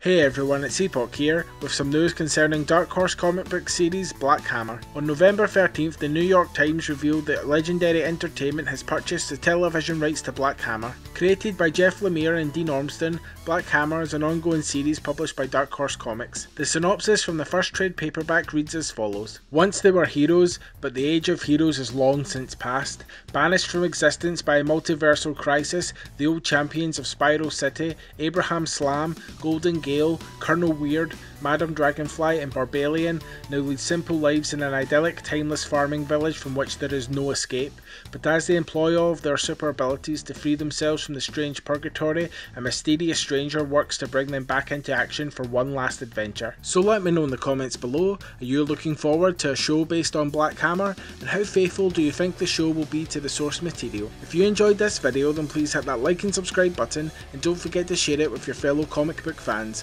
Hey everyone, it's Epoch here with some news concerning Dark Horse comic book series Black Hammer. On November 13th, the New York Times revealed that Legendary Entertainment has purchased the television rights to Black Hammer. Created by Jeff Lemire and Dean Ormston, Black Hammer is an ongoing series published by Dark Horse Comics. The synopsis from the first trade paperback reads as follows. Once they were heroes, but the age of heroes is long since past. Banished from existence by a multiversal crisis, the old champions of Spiral City, Abraham Slam, Golden Gale, Colonel Weird, Madam Dragonfly and Barbalion now lead simple lives in an idyllic, timeless farming village from which there is no escape, but as they employ all of their super abilities to free themselves from the strange purgatory, a mysterious stranger works to bring them back into action for one last adventure. So let me know in the comments below, are you looking forward to a show based on Black Hammer, and how faithful do you think the show will be to the source material? If you enjoyed this video then please hit that like and subscribe button, and don't forget to share it with your fellow comic book fans.